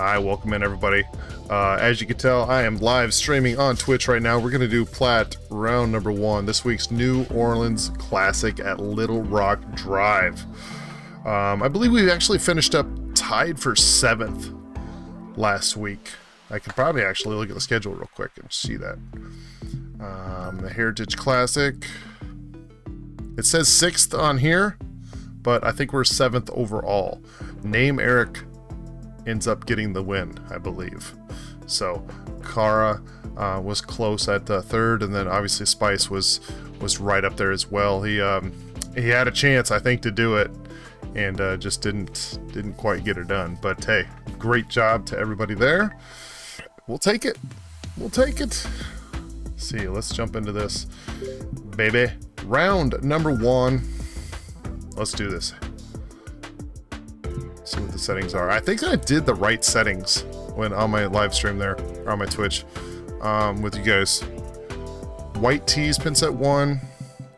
Hi, welcome in everybody. As you can tell, I am live streaming on Twitch right now. We're gonna do Plat round number one, this week's New Orleans Classic at Little Rock Drive. I believe we actually finished up tied for 7th last week. I could probably actually look at the schedule real quick and see that. The Heritage Classic. It says 6th on here, but I think we're 7th overall. Name Eric ends up getting the win, I believe. So Kara was close at 3rd, and then obviously Spice was right up there as well. He had a chance, I think, to do it, and just didn't quite get it done. But hey, great job to everybody there. We'll take it. We'll take it. See, let's jump into this, baby. Round number one. Let's do this. See what the settings are. I think I did the right settings when on my live stream there, or on my Twitch, with you guys. White tees, pin set 1.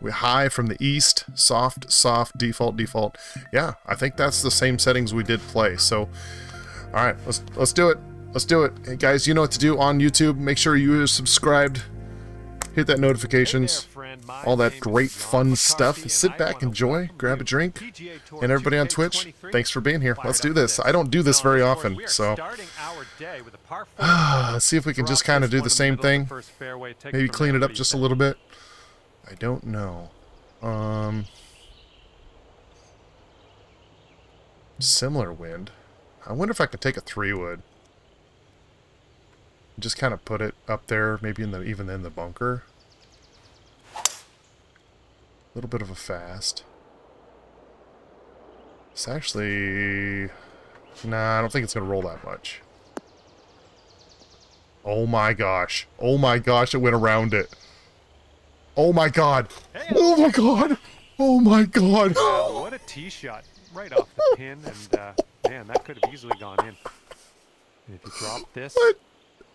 We high from the east, soft, default. Yeah, I think that's the same settings we did play. So, all right, let's do it. Let's do it. Hey guys, you know what to do on YouTube. Make sure you are subscribed. Hit that notifications. All that great fun stuff. Sit back, enjoy, grab a drink. And everybody on Twitch, thanks for being here. Let's do this. I don't do this very often, so let's see if we can just kind of do the same thing. Maybe clean it up just a little bit. I don't know. Similar wind. I wonder if I could take a 3-wood. Just kind of put it up there, maybe in the even in the bunker. A little bit of a fast. It's actually... nah, I don't think it's going to roll that much. Oh my gosh. Oh my gosh, it went around it. Oh my god. Oh my god. Oh my god. What a tee shot. Right off the pin. And, man, that could have easily gone in. And if you drop this... what?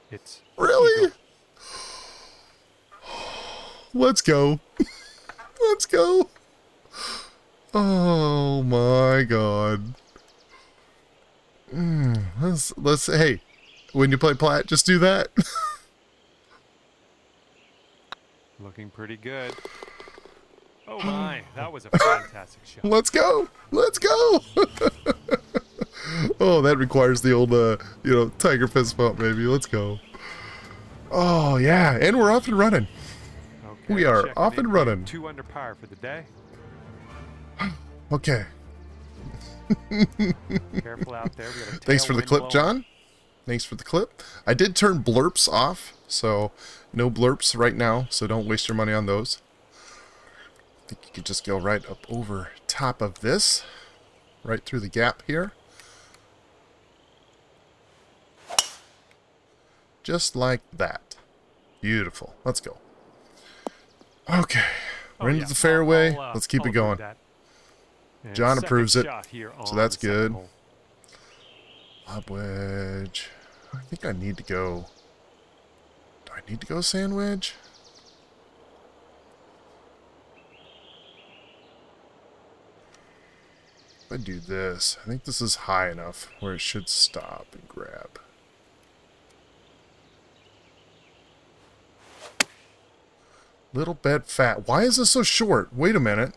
It's really... let's go. Let's go. Oh my god. Let's hey, when you play Plat, just do that. Looking pretty good. Oh my, that was a fantastic shot. Let's go. Let's go. Oh, that requires the old, you know, tiger fist bump, baby. Let's go. Oh, yeah. And we're off and running. Okay, we are off and running. 2 under par for the day. Okay. Careful out there. We got a thanks for the clip, blowing. John. Thanks for the clip. I did turn blurps off, so no blurps right now, so don't waste your money on those. I think you could just go right up over top of this, right through the gap here. Just like that. Beautiful. Let's go. Okay. We're into the fairway. Let's keep it going. John approves it. So that's good. Lob wedge. I think I need to go. Do I need to go sand wedge? If I do this, I think this is high enough where it should stop and grab. Little bit fat. Why is this so short? Wait a minute.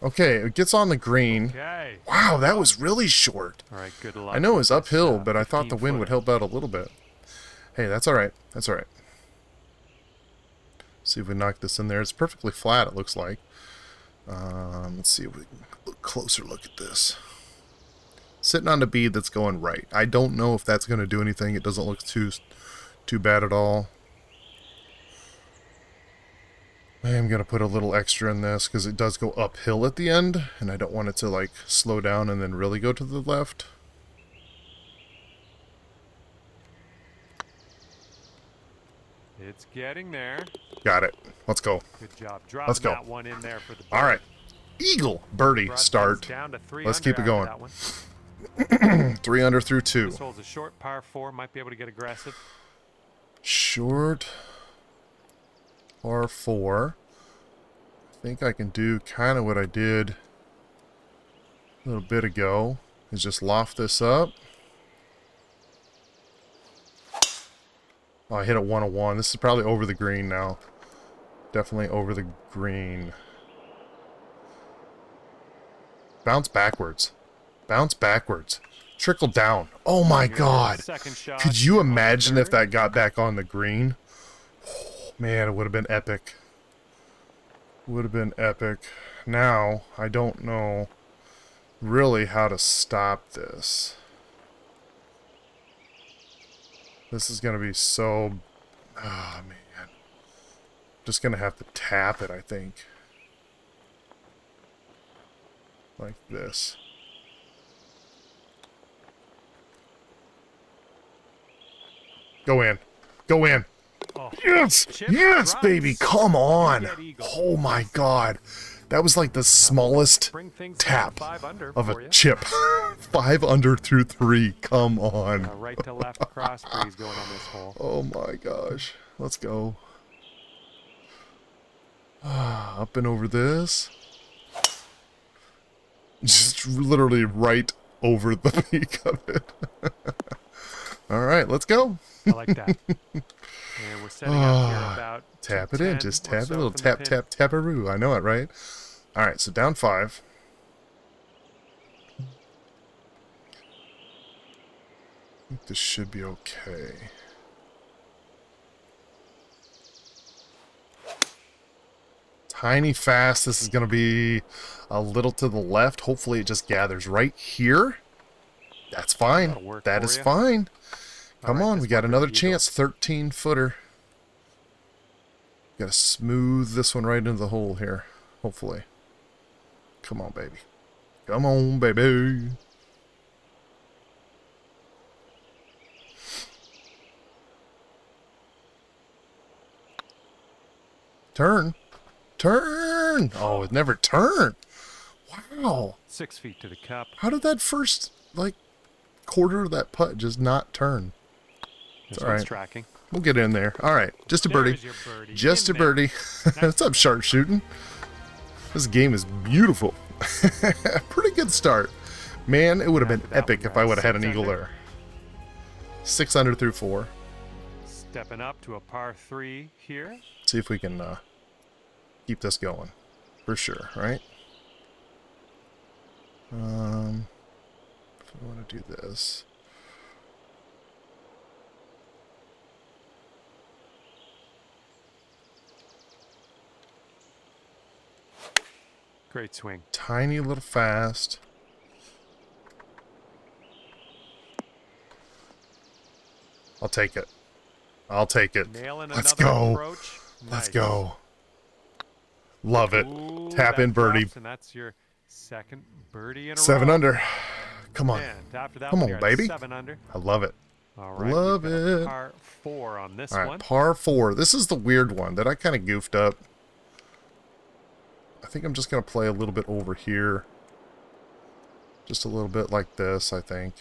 Okay, it gets on the green. Okay. Wow, that was really short. All right, good luck. I know it was uphill, but I thought the wind would help out a little bit. Hey, that's all right. That's all right. See if we knock this in there. It's perfectly flat, it looks like. Let's see if we can look closer look at this. Sitting on the bead that's going right. I don't know if that's going to do anything. It doesn't look too bad at all. I am going to put a little extra in this because it does go uphill at the end, and I don't want it to like slow down and then really go to the left. It's getting there. Got it. Let's go. Good job. Let's go. That one in there for the bird. All right. Eagle birdie start. Let's keep it going. 3 under through 2. This holds a short par 4. Might be able to get aggressive. Short. Par 4. I think I can do kind of what I did a little bit ago, is just loft this up. Oh, I hit a 101. This is probably over the green now. Definitely over the green. Bounce backwards. Bounce backwards. Trickle down. Oh my god. Could you imagine if that got back on the green? Oh, man, it would have been epic. Would have been epic. Now, I don't know really how to stop this. This is going to be so... Oh, man. Just going to have to tap it, I think. Like this. Go in. Go in. Yes! Yes, baby! Come on! Oh, my God. That was like the smallest tap of a chip. 5 under through 3. Come on. Right to left cross breeze going on this hole. Oh my gosh. Let's go. Up and over this. Just literally right over the peak of it. All right, let's go. I like that. And we're setting up here about tap it in. Just tap it. A little tap, tap, taparoo. I know it, right? All right, so down 5. I think this should be okay. Tiny fast. This is going to be a little to the left. Hopefully it just gathers right here. That's fine. That is fine. Come on, we got another chance. 13 footer. Got to smooth this one right into the hole here. Hopefully. Come on, baby. Come on, baby. Turn. Turn. Oh, it never turned. Wow. 6 feet to the cup. How did that first, like, quarter of that putt just not turn? It's all right. Tracking. We'll get in there. All right. Just a birdie. Just a birdie. What's up, sharpshooting? This game is beautiful. Pretty good start. Man, it would have been epic if I would have had an eagle there. 6 under through 4. Stepping up to a par 3 here. See if we can keep this going. For sure, right? If we want to do this. Great swing. Tiny little fast. I'll take it. I'll take it. Let's go. Approach. Let's go. Love it. Ooh, tap in birdie. And that's your second birdie in a row. 7 under. Come on. Come on, baby. 7 under. I love it. All right, love it. Par 4 on this one. Par 4. This is the weird one that I kind of goofed up. I think I'm just going to play a little bit over here. Just a little bit like this, I think.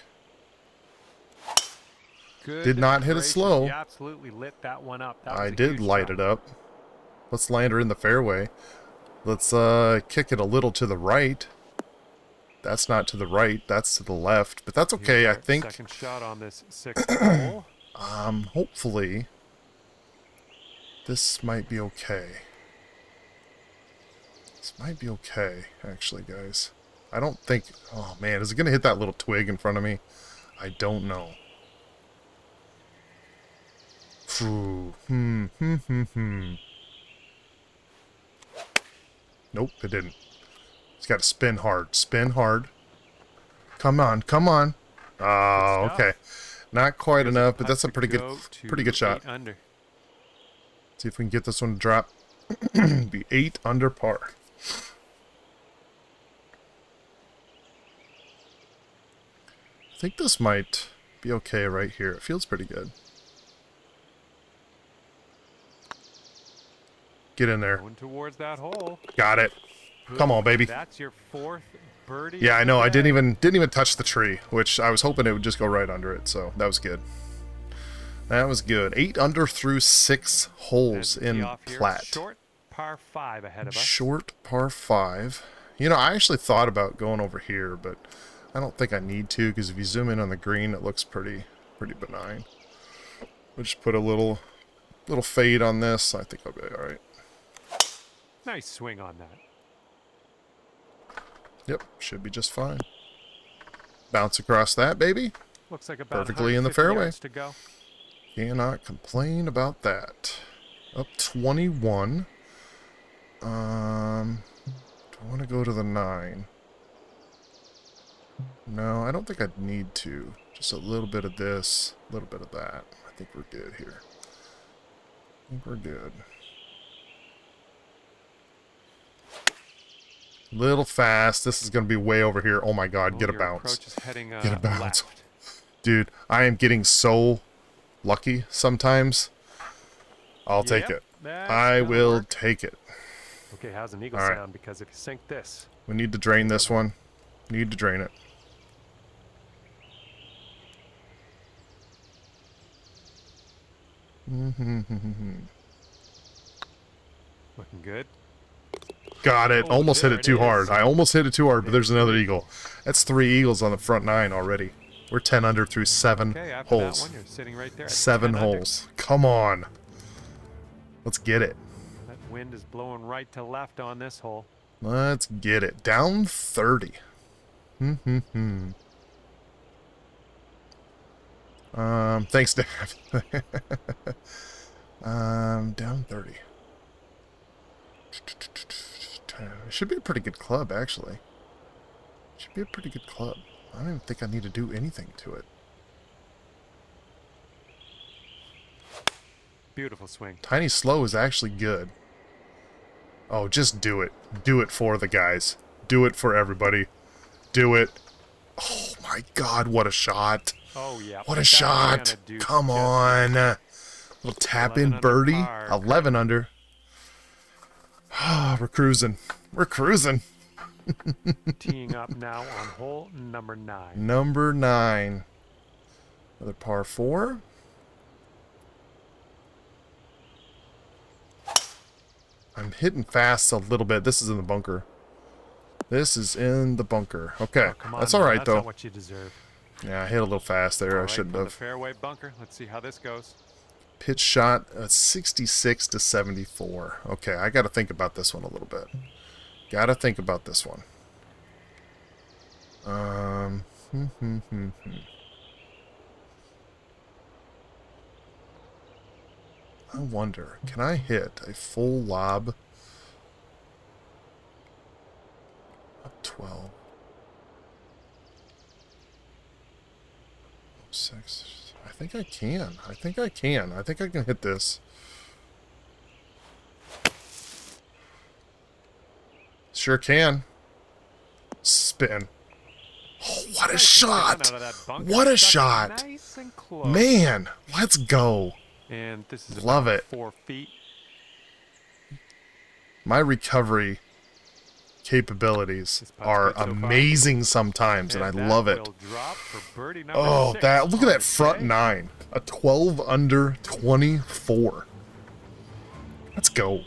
Good did not hit it slow. You absolutely lit that one up. That I did light it up. Let's land her in the fairway. Let's kick it a little to the right. That's not to the right. That's to the left. But that's okay, I think. Second shot on this 6th hole. Hopefully, this might be okay. This might be okay, actually, guys. I don't think... Oh, man. Is it going to hit that little twig in front of me? I don't know. Ooh, Nope, it didn't. It's got to spin hard. Spin hard. Come on, come on. Oh, okay. Not quite enough, but that's a pretty good shot. See if we can get this one to drop. Be 8 under par. I think this might be okay right here. It feels pretty good. Get in there. Going towards that hole. Got it. Good. Come on, baby. That's your 4th birdie. Yeah, I know. I didn't even touch the tree, which I was hoping it would just go right under it. So that was good. That was good. 8 under through 6 holes in Plat. Short par 5 ahead of us. Short par 5. You know, I actually thought about going over here, but I don't think I need to because if you zoom in on the green, it looks pretty benign. We'll just put a little fade on this. I think I'll be all right. Nice swing on that. Yep, should be just fine. Bounce across that, baby. Looks like about perfectly in the fairway. To go. Cannot complain about that. Up 21. Do I want to go to the 9? No, I don't think I'd need to. Just a little bit of this, a little bit of that. I think we're good here. I think we're good. Little fast. This is going to be way over here. Oh my god, get a bounce. Get a bounce. Dude, I am getting so lucky sometimes. I'll take it. I will take it. Okay, how's an eagle sound? Because if you sink this, we need to drain this one. Need to drain it. Looking good. Got it. Almost hit it too hard. I almost hit it too hard, but there's another eagle. That's 3 eagles on the front 9 already. We're 10 under through 7 holes. 7 holes. Come on. Let's get it. That wind is blowing right to left on this hole. Let's get it. Down 30. Thanks, Dad. Down 30. It should be a pretty good club, actually. It should be a pretty good club. I don't even think I need to do anything to it. Beautiful swing. Tiny slow is actually good. Oh, just do it. Do it for the guys. Do it for everybody. Do it. Oh my god, what a shot. Oh yeah. What a shot. Come on. Little tap in birdie. 11 under. Ah, we're cruising. We're cruising. Teeing up now on hole number 9. Number 9. Another par 4. I'm hitting fast a little bit. This is in the bunker. This is in the bunker. Okay, that's all right though. That's not what you deserve. Yeah, I hit a little fast there. I shouldn't have. Fairway bunker. Let's see how this goes. Pitch shot 66 to 74. Okay, I got to think about this one a little bit. Got to think about this one. I wonder, can I hit a full lob up 12? 6. I think I can. I think I can. I think I can hit this. Sure can. Spin. Oh, what a shot! What a shot! Man, let's go. And this is love it. 4 feet. My recovery capabilities are amazing sometimes, and I love it. Oh, that! Look at that front 9. A 12 under 24. Let's go.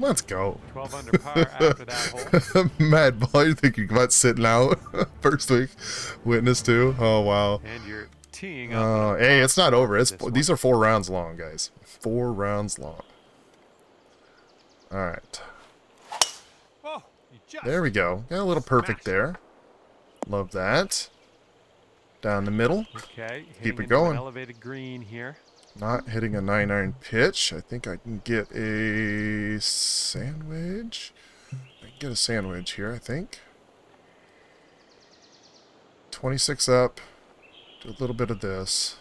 Let's go. 12 under par after that hole. Mad Ball, you're thinking about sitting out first week. Witness to. Oh wow. And you're teeing up. Hey, it's not over. It's these are 4 rounds long, guys. 4 rounds long. All right. Oh, there we go. Got a little perfect there. Love that. Down the middle. Okay. Keep it going. Elevated green here. Not hitting a 9-iron pitch. I think I can get a sandwich. I can get a sandwich here, I think. 26 up. Do a little bit of this.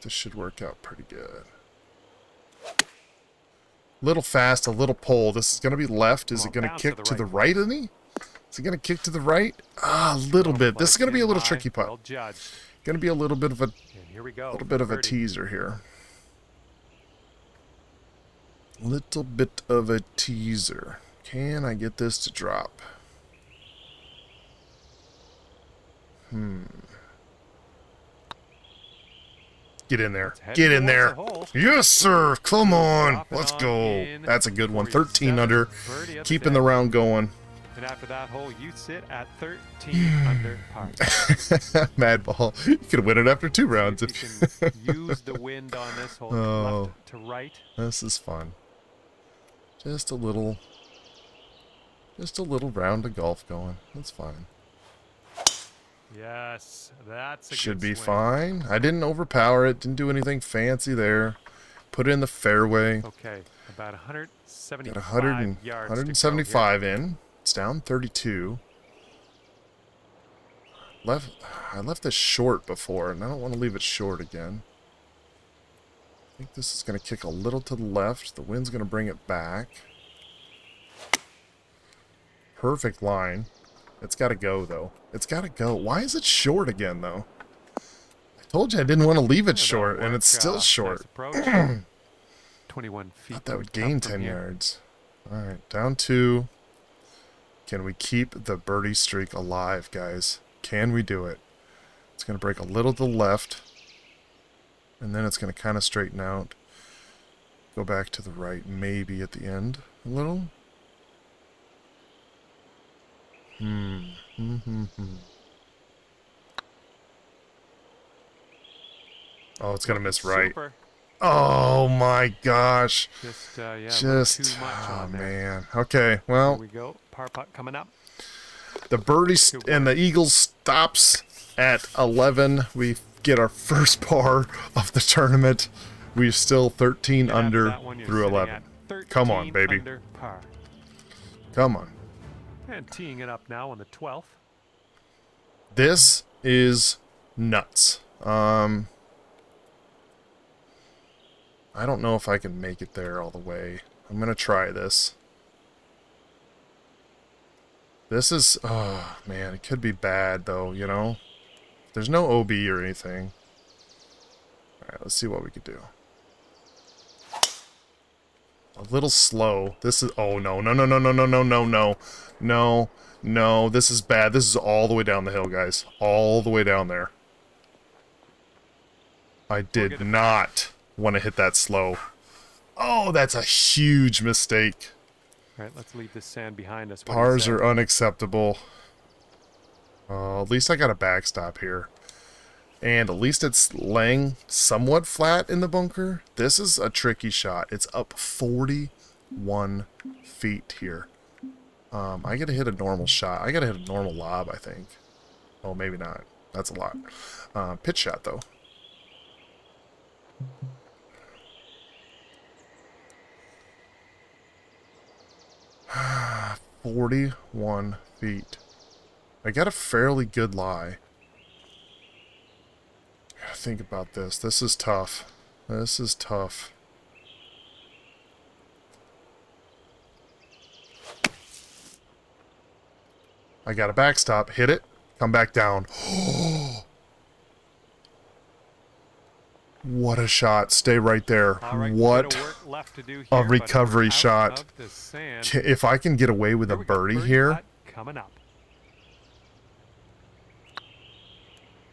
This should work out pretty good. Little fast, a little pull. This is going to be left. Is it going to kick to the right of me? Is it going to kick to the right? Ah, a little bit. This is going to be a little tricky putt. Going to be a little bit of a teaser here. Little bit of a teaser. Can I get this to drop? Get in there. Get in there. Yes, sir. Come on. Let's go. That's a good one. 13 under. Keeping the round going. And after that hole, you sit at 13 under par. Madball. You could win it after 2 rounds. If you can use the wind on this hole, left to right. This is fun. Just a little round of golf going. That's fine. Yes, that's a should be swing. Fine. I didn't overpower it. Didn't do anything fancy there. Put it in the fairway. Okay, about 175 yards. 175 in. It's down 32. I left this short before, and I don't want to leave it short again. I think this is going to kick a little to the left. The wind's going to bring it back. Perfect line. It's got to go, though. It's got to go. Why is it short again, though? I told you I didn't want to leave it short, and it's still short. Nice 21 feet. Thought that would gain 10 yards. All right, down 2. Can we keep the birdie streak alive, guys? Can we do it? It's going to break a little to the left, and then it's going to kind of straighten out. Go back to the right, maybe at the end a little. Oh, it's gonna miss right. Super. Oh my gosh! Just oh man. Okay, well. Here we go. Par putt coming up. The birdie and the eagle stops at 11. We get our first par of the tournament. We're still 13 under through 11. Come on, baby. Come on. And teeing it up now on the 12th. This is nuts. I don't know if I can make it there all the way. I'm going to try this. This is... Oh, man. It could be bad, though, you know? There's no OB or anything. Alright, let's see what we could do. A little slow. This is... Oh, no. No, no, no, no, no, no, no, no. No, no, this is bad. This is all the way down the hill, guys. All the way down there. I did not want to hit that slow. Oh, that's a huge mistake. All right, let's leave this sand behind us. Pars are unacceptable. At least I got a backstop here. And at least it's laying somewhat flat in the bunker. This is a tricky shot. It's up 41 feet here. I gotta hit a normal shot. I gotta hit a normal lob, I think. Oh, maybe not. That's a lot. Pitch shot, though. Ah, 41 feet. I got a fairly good lie. I gotta think about this. This is tough. This is tough. I got a backstop, hit it, come back down. What a shot. Stay right there. Right, what here, a recovery shot. If I can get away with a birdie here. Coming up.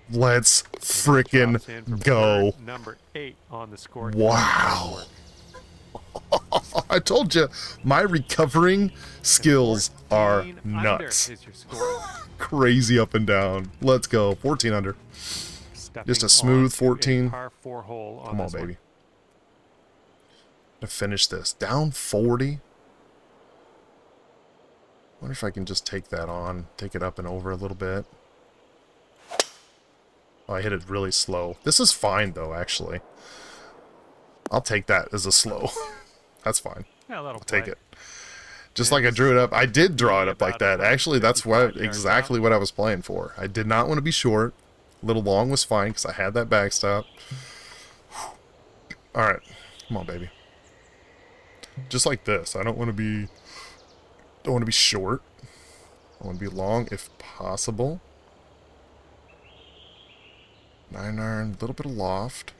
Let's frickin' go. Number 8 on the score. Wow. I told you, my recovering skills are nuts. Crazy up and down. Let's go. 14 under. Just a smooth 14. Come on, baby. To finish this. Down 40. I wonder if I can just take that on. Take it up and over a little bit. Oh, I hit it really slow. This is fine, though, actually. I'll take that as a slow. That's fine. Yeah, I'll take it. Just like I drew it up. I did draw it up like that. Actually, that's exactly what I was playing for. I did not want to be short. A little long was fine because I had that backstop. All right. Come on, baby. Just like this. I don't want to be short. I want to be long if possible. 9 iron, a little bit of loft.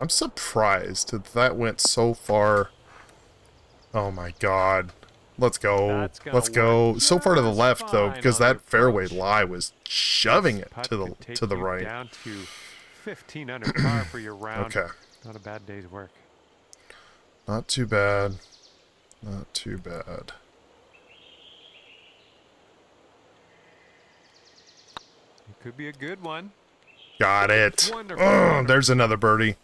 I'm surprised that went so far. Oh my god. Let's go. Let's go. So far to the left though, because that fairway lie was shoving it to the right. Down to 1500 par for your round. Okay. Not a bad day's work. Not too bad. Not too bad. It could be a good one. Got it. Oh, there's another birdie.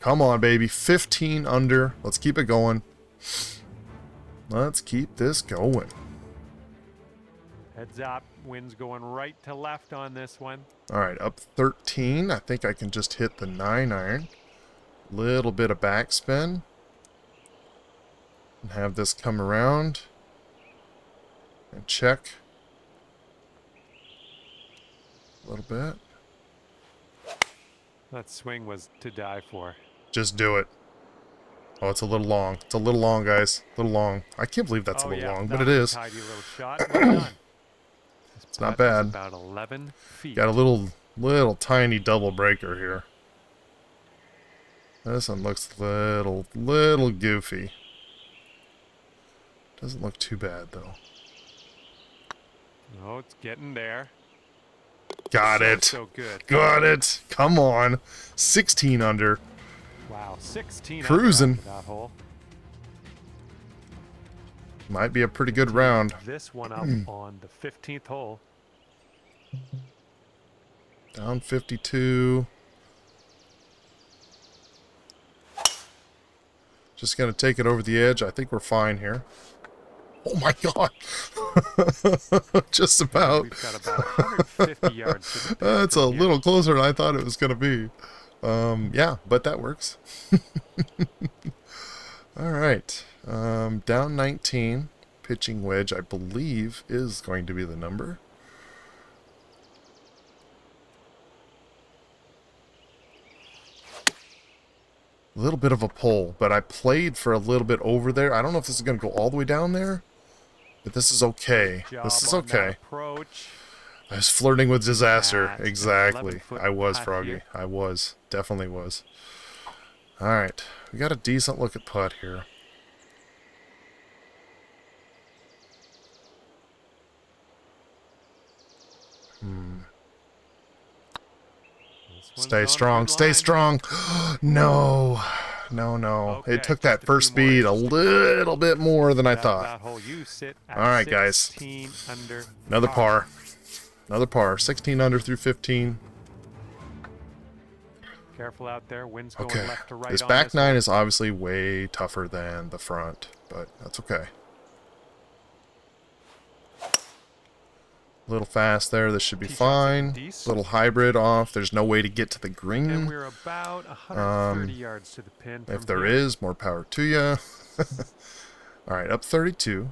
Come on, baby. 15 under. Let's keep it going. Let's keep this going. Heads up. Wind's going right to left on this one. All right, up 13. I think I can just hit the 9-iron. Little bit of backspin. And have this come around. And check. A little bit. That swing was to die for. Just do it. Oh, it's a little long. It's a little long, guys. A little long. I can't believe that's long, but it is. Tidy little shot. Well done. It's not bad. About 11 feet. Got a little tiny double breaker here. This one looks little goofy. Doesn't look too bad though. Oh, it's getting there. Got it. So good. Got it. Come on. 16 under. Wow, 16 cruising. Under that hole. Might be a pretty good round. This one up on the 15th hole. Down 52. Just going to take it over the edge. I think we're fine here. Oh my god. Just about. We've got about 150 yards to the that's a little closer than I thought it was going to be. Yeah, but that works. All right. Down 19. Pitching wedge, I believe, is going to be the number. A little bit of a pull, but I played for a little bit over there. I don't know if this is going to go all the way down there. But this is okay. This is okay. I was flirting with disaster. Exactly. I was, Froggy. I was. Definitely was. Alright. We got a decent look at putt here. Stay strong. Stay strong. No. No, no. Okay, it took that first speed a little bit more than I thought. All right, guys. Another par. Another par. 16 under through 15. Careful out there. Wind's going left to right. This back nine is obviously way tougher than the front, but that's okay. Little fast there. This should be fine. Little hybrid off. There's no way to get to the green. And we're about 130 yards to the pin. If there is, more power to you. All right, up 32.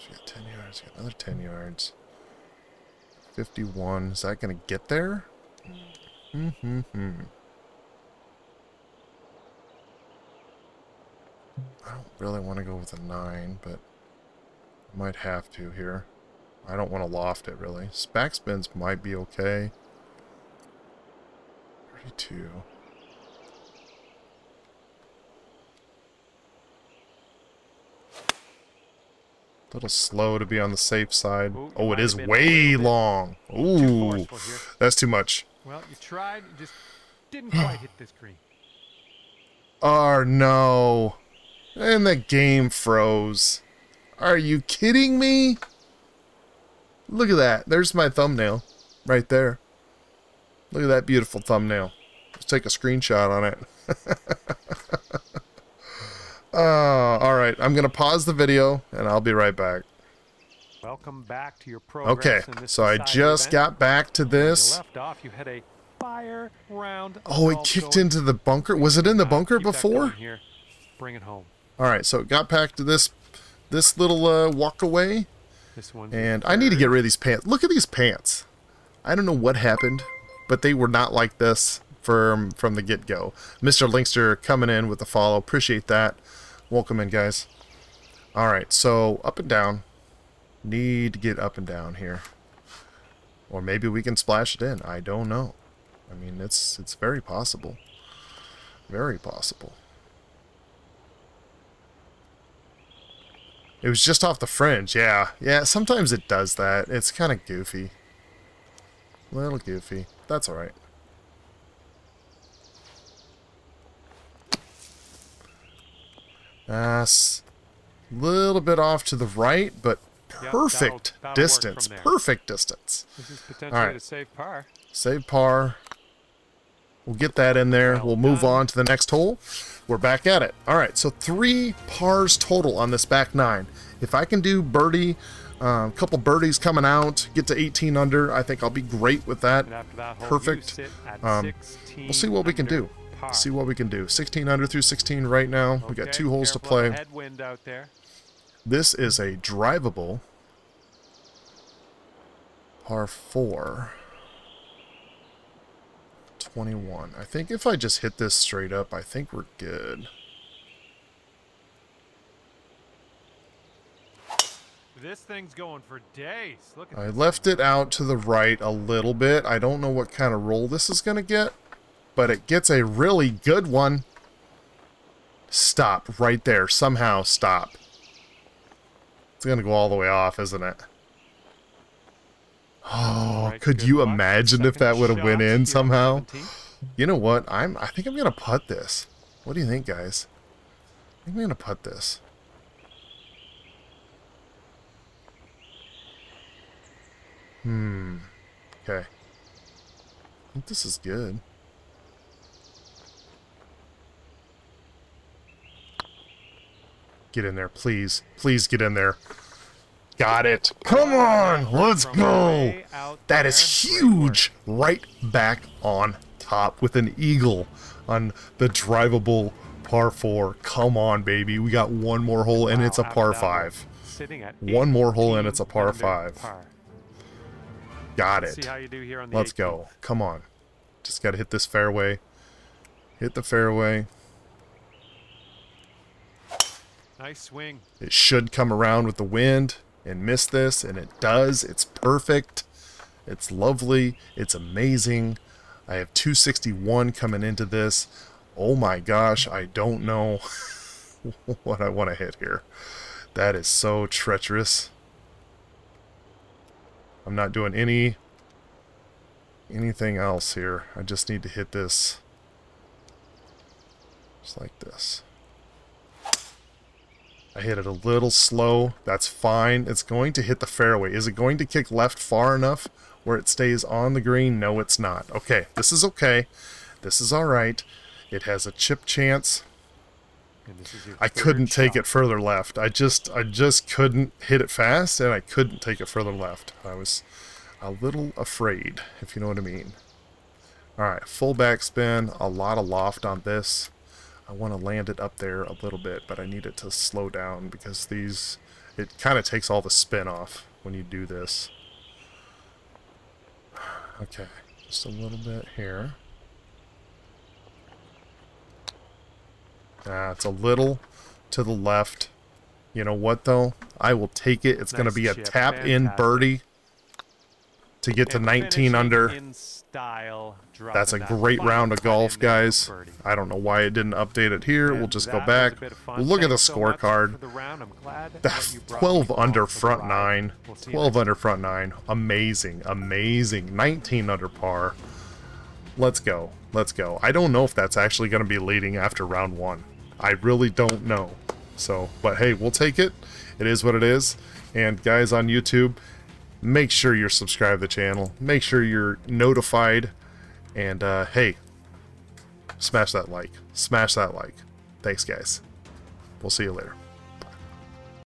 So you got 10 yards. You got another 10 yards. 51. Is that going to get there? I don't really want to go with a 9, but I might have to here. I don't want to loft it, really. Backspins might be okay. 32. A little slow to be on the safe side. Oh, it is way long. Ooh, that's too much. Well, you tried, you just didn't quite hit this green. Oh, no. And the game froze. Are you kidding me? Look at that. There's my thumbnail right there. Look at that beautiful thumbnail. Let's take a screenshot on it. All right. I'm going to pause the video, and I'll be right back. Welcome back to your program. Okay. So I just got back to this. Left off, you had a fire round. Oh, it kicked into the bunker. Was it in the bunker before? Bring it home. All right. So it got back to this little walk away. And I need to get rid of these pants. Look at these pants. I don't know what happened, but they were not like this from the get-go. Mr. Linkster coming in with the follow. Appreciate that. Welcome in, guys. All right, so up and down. Need to get up and down here. Or maybe we can splash it in. I don't know. I mean, it's very possible. Very possible. It was just off the fringe, yeah. Yeah, sometimes it does that. It's kind of goofy. A little goofy. That's alright. Little bit off to the right, but perfect distance. Perfect distance. This is potentially to save par. Save par. We'll get that in there. We'll move on to the next hole. We're back at it. All right, so 3 pars total on this back nine. If I can do birdie, a couple birdies coming out, get to 18 under, I think I'll be great with that. Perfect. We'll see what we can do. See what we can do. 16 under through 16 right now. We got 2 holes to play. Headwind out there. This is a drivable par 4. 21. I think if I just hit this straight up, I think we're good. This thing's going for days. Look at I left it out to the right a little bit. I don't know what kind of roll this is going to get, but it gets a really good one. Stop right there. Somehow stop. It's going to go all the way off, isn't it? Oh, could you imagine if that would have went in somehow? You know what? I think I'm going to putt this. What do you think, guys? I think I'm going to putt this. Okay. I think this is good. Get in there, please. Please get in there. Got it. Come on, let's go. That is huge. Right back on top with an eagle on the drivable par 4. Come on, baby. We got 1 more hole and it's a par 5. 1 more hole and it's a par 5. Got it. Let's go. Come on. Just got to hit this fairway. Hit the fairway. Nice swing. It should come around with the wind and miss this, and it does. It's perfect. It's lovely. It's amazing. I have 261 coming into this. Oh my gosh, I don't know what I want to hit here. That is so treacherous. I'm not doing anything else here. I just need to hit this just like this. I hit it a little slow. That's fine. It's going to hit the fairway. Is it going to kick left far enough where it stays on the green? No, it's not. Okay, this is okay. This is all right. It has a chip chance. I couldn't take it further left. I just couldn't hit it fast, and I couldn't take it further left. I was a little afraid, if you know what I mean. All right, full backspin. A lot of loft on this. I want to land it up there a little bit, but I need it to slow down because it kind of takes all the spin off when you do this. Okay, just a little bit here. It's a little to the left. You know what, though? I will take it. It's going to be a tap-in birdie to get to 19 under. That's a great round of golf, guys. I don't know why it didn't update it here. We'll just go back. We'll look at the scorecard. 12 under front 9. 12 under front 9. Amazing. Amazing. 19 under par. Let's go. Let's go. I don't know if that's actually going to be leading after round 1. I really don't know. So, but hey, we'll take it. It is what it is. And guys on YouTube, make sure you're subscribed to the channel. Make sure you're notified. And, hey, smash that like. Smash that like. Thanks, guys. We'll see you later.